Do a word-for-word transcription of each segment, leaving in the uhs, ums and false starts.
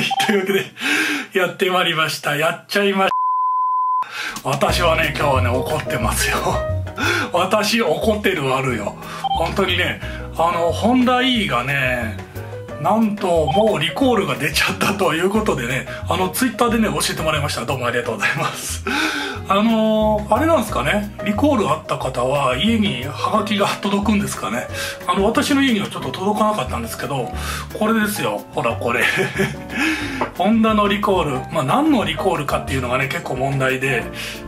はい、というわけでやってまいりました。やっちゃいました。私はね、今日はね、怒ってますよ。私怒ってるあるよ。本当にね、あのホンダ E がね、なんともうリコールが出ちゃったということでね、あのツイッターでね、教えてもらいました。どうもありがとうございます。あのー、あれなんですかね、リコールあった方は家にハガキが届くんですかね。あの私の家にはちょっと届かなかったんですけど、これですよ、ほらこれホンダのリコール、まあ、何のリコールかっていうのがね、結構問題で、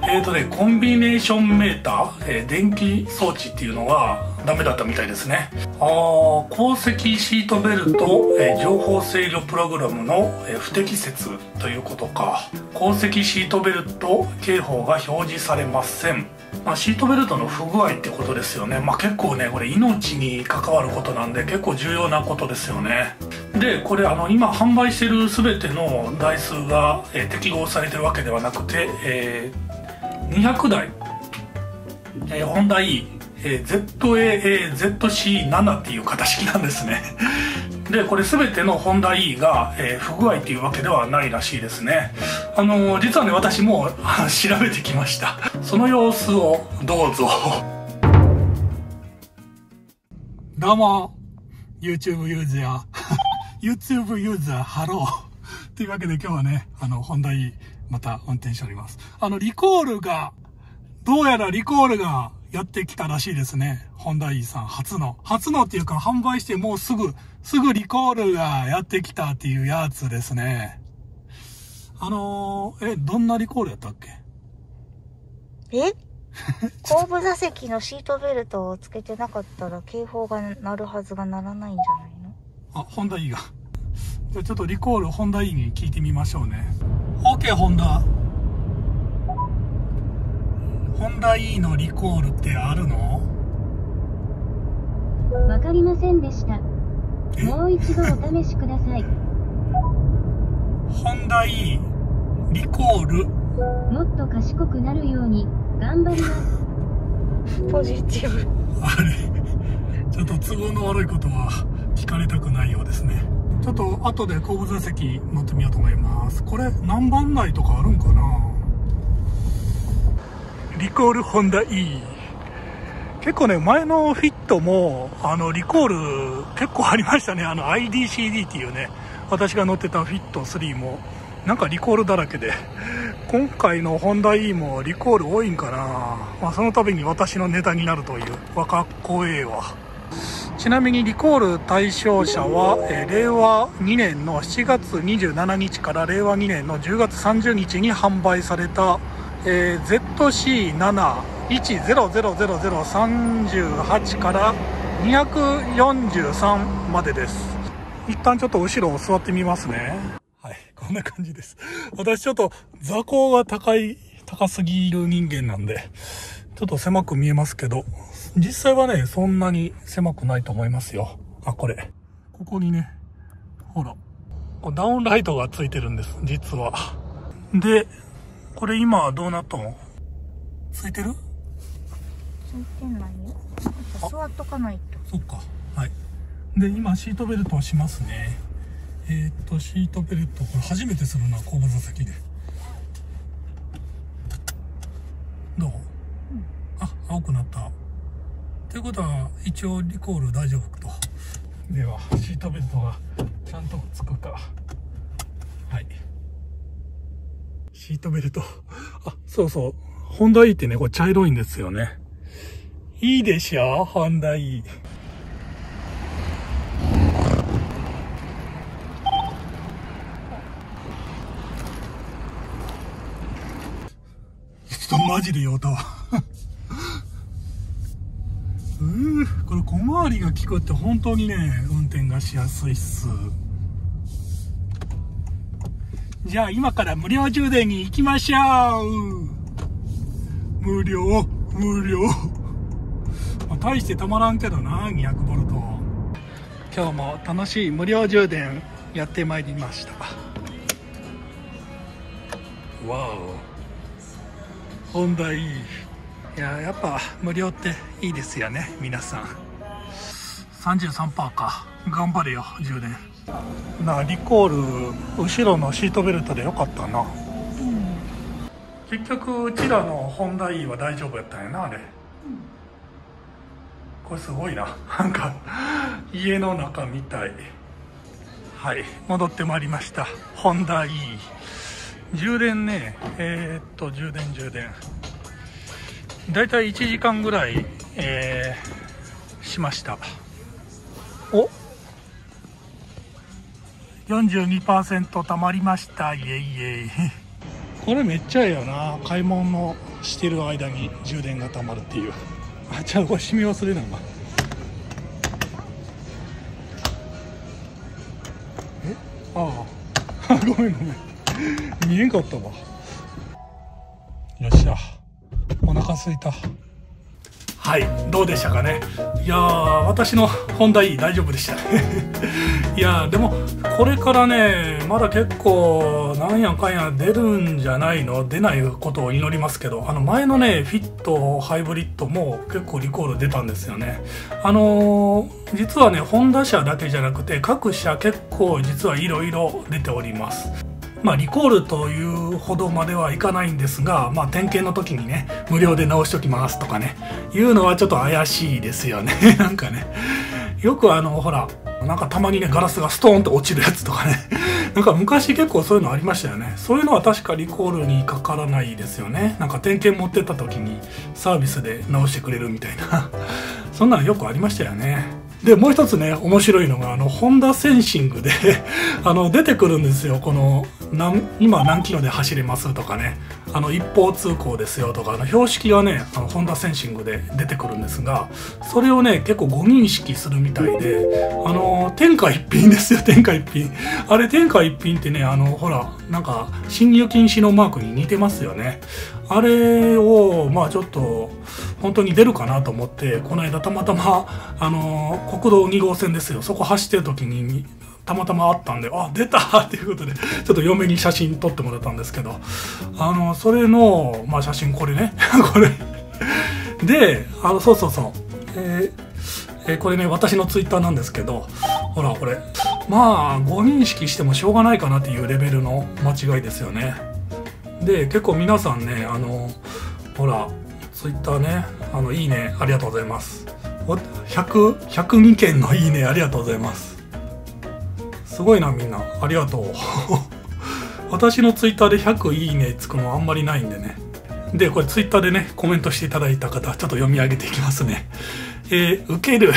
えっとね、コンビネーションメーター、えー、電気装置っていうのがダメだったみたいですね。あー、後席シートベルト、えー、情報制御プログラムの、えー、不適切ということか。後席シートベルト警報が表示されません。まあ、シートベルトの不具合ってことですよね。まあ、結構ね、これ命に関わることなんで、結構重要なことですよね。でこれ、あの今販売してる全ての台数が、えー、適合されてるわけではなくて、えー、にひゃくだい、えー、ホンダ Eゼットエーエーゼットシーセブン っていう型式なんですね。でこれ全てのホンダ E が、えー、不具合っていうわけではないらしいですね。あのー、実はね、私も調べてきました。その様子をどうぞ。どうも YouTube ユーザーYouTube ユーザーハローというわけで、今日はね、あのホンダ E また運転しております。あのリコールが、どうやらリコールがやってきたらしいですね。ホンダ E さん初の。初のっていうか、販売してもうすぐ、すぐリコールがやってきたっていうやつですね。あのー、え、どんなリコールやったっけ？え後部座席のシートベルトをつけてなかったら警報が鳴るはずが、鳴らないんじゃないの？あ、ホンダ E が。じゃあちょっとリコールホンダ E に聞いてみましょうね。OK、ホンダ。ホンダ E のリコールってあるの？わかりませんでした。もう一度お試しください。ホンダ E リコール。もっと賢くなるように頑張ります。ポジティブ。あれ、ちょっと都合の悪いことは聞かれたくないようですね。ちょっと後で後部座席乗ってみようと思います。これ何番台とかあるんかな？リコールホンダ E。 結構ね、前のフィットもあのリコール結構ありましたね。あの アイディーシーディー っていうね、私が乗ってたフィットスリーもなんかリコールだらけで、今回のホンダ E もリコール多いんかな、まあ、その度に私のネタになるという。わ、かっこええわ。ちなみにリコール対象者は、えー、れいわにねんのしちがつにじゅうしちにちかられいわにねんのじゅうがつさんじゅうにちに販売されたえー、ゼットシーなな いちゼロゼロゼロゼロさんはち からにひゃくよんじゅうさんまでです。一旦ちょっと後ろを座ってみますね。はい、こんな感じです。私ちょっと座高が高い高すぎる人間なんで、ちょっと狭く見えますけど、実際はね、そんなに狭くないと思いますよ。あ、これここにね、ほら、ダウンライトがついてるんです、実は。でこれ今どうなったの？ついてる？ついてないよ。座っとかないと。そっか。はい。で、今シートベルトをしますね。えー、っと、シートベルト、これ初めてするな、後部座席で。どう？うん、あ、青くなった。ということは、一応リコール大丈夫と。では、シートベルトがちゃんとつくか。はい。シートベルト。あ、そうそう。ホンダ E ってね、これ茶色いんですよね。いいでしょ？ホンダ E。ちょっとマジで酔うたわ。うー、これ小回りが効くって本当にね、運転がしやすいっす。じゃあ今から無料充電に行きましょう。無料、無料。まあ、大してたまらんけどな、にひゃくボルト。今日も楽しい無料充電やってまいりました。わお。ホンダ E。いや、やっぱ無料っていいですよね、皆さん。さんじゅうさんパーセントか。頑張れよ、充電。なリコール後ろのシートベルトでよかったな、うん、結局うちらのホンダ E は大丈夫やったんやなあれ、うん、これすごいな、なんか家の中みたい。はい、戻ってまいりました。ホンダ E 充電ね、えー、っと充電充電だいたいいちじかんぐらい、えー、しました。お よんじゅうにパーセント たまりました。イエイイエイこれめっちゃええよな、買い物してる間に充電がたまるっていう。あ、じゃあこれ閉め忘れないな。ああごめんごめん見えんかったわ。よっしゃ、お腹すいた。はい、どうでしたかね。いやー、私のホンダ E 大丈夫でしたいやー、でもこれからね、まだ結構なんやかんや出るんじゃないの、出ないことを祈りますけど、あの前のねフィットハイブリッドも結構リコール出たんですよね。あのー、実はねホンダ車だけじゃなくて各社結構実はいろいろ出ております。まあリコールというほどまではいかないんですが、まあ点検の時にね無料で直しときますとかねいうのはちょっと怪しいですよねなんかね、よくあのほらなんかたまにねガラスがストーンって落ちるやつとかねなんか昔結構そういうのありましたよね。そういうのは確かリコールにかからないですよね。なんか点検持ってった時にサービスで直してくれるみたいなそんなのよくありましたよね。でもう一つね面白いのがあのホンダセンシングであの出てくるんですよ、この何今何キロで走れますとかね、あの一方通行ですよとか、あの標識がねあのホンダセンシングで出てくるんですが、それをね結構ご認識するみたいで、あの天下一品ですよ、天下一品。あれ天下一品ってね、あのほらなんか進入禁止のマークに似てますよね。あれをまあちょっと本当に出るかなと思って、この間たまたまあの国道にごうせんですよ、そこ走ってる時にたまたまあったんで、あ出たっていうことでちょっと嫁に写真撮ってもらったんですけど、あのそれのまあ写真これねこれで、あのそうそうそう、えー、えー、これね私のツイッターなんですけど、ほらこれまあ誤認識してもしょうがないかなっていうレベルの間違いですよね。で結構皆さんね、あのほらツイッターね、あのいいねありがとうございます、ひゃくにけんのいいねありがとうございます。すごいなみんなありがとう私のツイッターでひゃくいいねつくのあんまりないんでね。でこれツイッターでねコメントしていただいた方ちょっと読み上げていきますね。えー、ウケる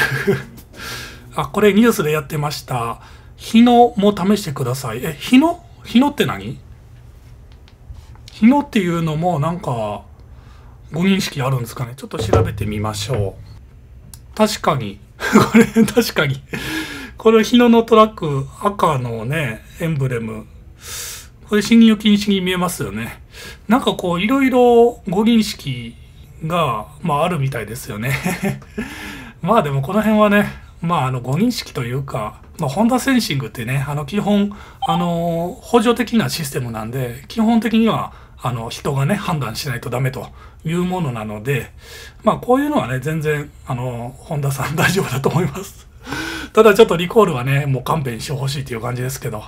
あ、これニュースでやってました日野も試してください。え、日野日野って何？日野っていうのもなんかご認識あるんですかね。ちょっと調べてみましょう。確かにこれ確かにこれ日野のトラック、赤のねエンブレム、これ進入禁止に見えますよね。なんかこういろいろご認識がまああるみたいですよねまあでもこの辺はねまああのご認識というか、まあ、ホンダセンシングってねあの基本あの補助的なシステムなんで、基本的にはあの人がね判断しないとダメというものなので、まあこういうのはね全然あのホンダさん大丈夫だと思いますただちょっとリコールはねもう勘弁してほしいという感じですけど、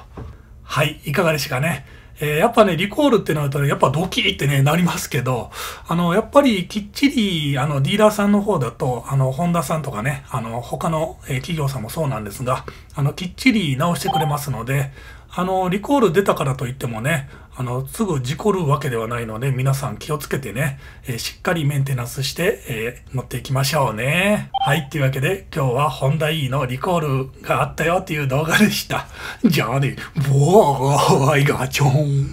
はい、いかがでしたかね。えー、やっぱねリコールってなるとねやっぱドキーってねなりますけど、あのやっぱりきっちりあのディーラーさんの方だとあのホンダさんとかねあの他の、えー、企業さんもそうなんですが、あのきっちり直してくれますので、あのリコール出たからといってもねあのすぐ事故るわけではないので、皆さん気をつけてね、えー、しっかりメンテナンスして、えー、乗っていきましょうね。はい、というわけで今日はホンダ E のリコールがあったよっていう動画でした。じゃあね、バイガチョン。